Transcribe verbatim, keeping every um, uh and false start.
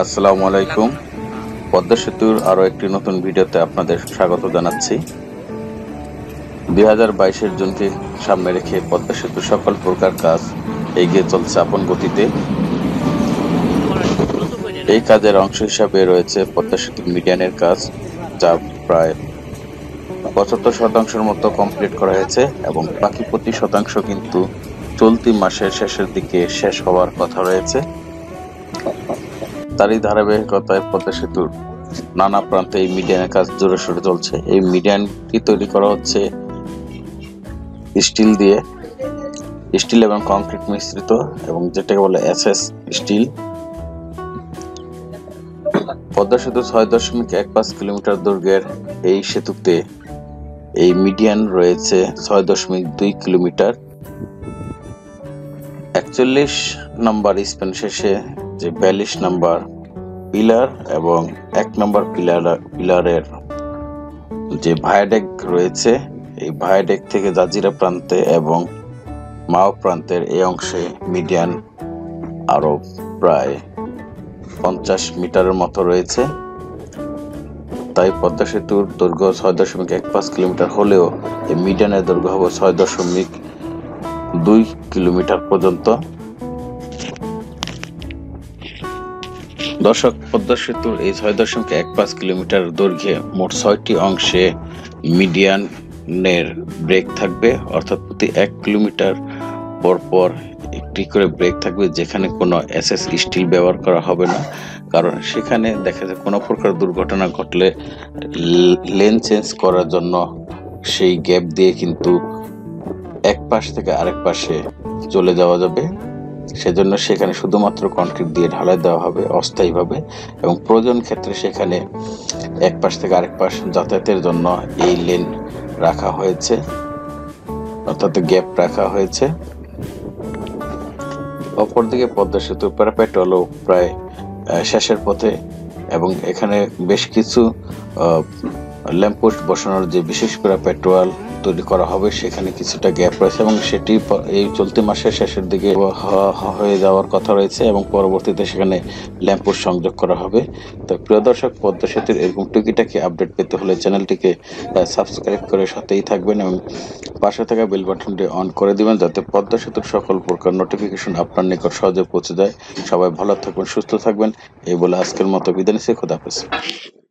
আসসালামু আলাইকুম। পদ্মা সেতুর আরো একটি নতুন ভিডিওতে আপনাদের স্বাগত জানাচ্ছি। দুই হাজার বাইশের জনকে সামনে রেখে পদ্মা সেতুর সকল প্রকার কাজ এগিয়ে চলছে আপন গতিতে। এই কাজের অংশ হিসাবে রয়েছে পদ্মা সেতুর মিডিয়ানের কাজ, যা প্রায় পঁচাত্তর শতাংশের মতো কমপ্লিট করা হয়েছে এবং বাকি পঁচিশ শতাংশ কিন্তু চলতি মাসের শেষের দিকে শেষ হওয়ার কথা রয়েছে। তারই ধারাবাহিকতায় পদ্মা সেতুর নানা প্রান্তে এই মিডিয়ানের কাজ জোরে সোরে চলছে। এই মিডিয়ানটি তৈরি করা হচ্ছে স্টিল দিয়ে, স্টিল এবং কংক্রিট মিশ্রিত, এবং যেটাকে বলে এসএস স্টিল। পদ্মা সেতু ছয় দশমিক এক পাঁচ কিলোমিটার দৈর্ঘ্যের এই সেতুতে এই মিডিয়ান রয়েছে ছয় দশমিক দুই কিলোমিটার। একচল্লিশ নম্বর স্পেন শেষে যে বিয়াল্লিশ নম্বর পিলার এবং এক নম্বর পিলার পিলারের যে ভায়াডেক রয়েছে, এই ভায়াডেক থেকে জাজিরা প্রান্তে এবং মাও প্রান্তের এই অংশে মিডিয়ান আরও প্রায় পঞ্চাশ মিটারের মতো রয়েছে। তাই পদ্মা সেতুর দৈর্ঘ্য ছয় দশমিক এক পাঁচ কিলোমিটার হলেও এই মিডিয়ানের দৈর্ঘ্য হবে ছয় দশমিক দুই কিলোমিটার পর্যন্ত। দর্শক, পদ্মা সেতুর এই ছয় দশমিক এক পাঁচ কিলোমিটার দৈর্ঘ্যে মোট ছয়টি অংশে মিডিয়ানের ব্রেক থাকবে, অর্থাৎ প্রতি এক কিলোমিটার পর পর একটি করে ব্রেক থাকবে, যেখানে কোনো এসএস স্টিল ব্যবহার করা হবে না। কারণ সেখানে দেখা যায় কোনো প্রকার দুর্ঘটনা ঘটলে লেন চেঞ্জ করার জন্য সেই গ্যাপ দিয়ে কিন্তু এক পাশ থেকে আরেক পাশে চলে যাওয়া যাবে। সেজন্য সেখানে শুধুমাত্র কংক্রিট দিয়ে ঢালাই দেওয়া হবে অস্থায়ীভাবে, এবং প্রয়োজন ক্ষেত্রে সেখানে এক পাশ থেকে আরেক পাশ যাতায়াতের জন্য এই লেন রাখা হয়েছে, অর্থাৎ গ্যাপ রাখা হয়েছে। অপরদিকে পদ্মা সেতুর প্যারাপেট হলো প্রায় শেষের পথে, এবং এখানে বেশ কিছু ল্যাম্পপোস্ট বসানোর যে বিশেষ করে পেট্রোল তৈরি করা হবে সেখানে কিছুটা গ্যাপ রয়েছে, এবং সেটি এই চলতি মাসের শেষের দিকে হয়ে যাওয়ার কথা রয়েছে এবং পরবর্তীতে সেখানে ল্যাম্পপোস্ট সংযোগ করা হবে। তো প্রিয় দর্শক, পদ্মা সেতুর এরকম টুকিটাকি আপডেট পেতে হলে চ্যানেলটিকে সাবস্ক্রাইব করে সাথেই থাকবেন এবং পাশে থাকা বেল বাটনটি অন করে দেবেন, যাতে পদ্মা সেতুর সকল প্রকার নোটিফিকেশন আপনার নিকট সহজে পৌঁছে যায়। সবাই ভালো থাকবেন, সুস্থ থাকবেন, এই বলে আজকের মতো বিদায় নিচ্ছি। খোদা হাফেজ।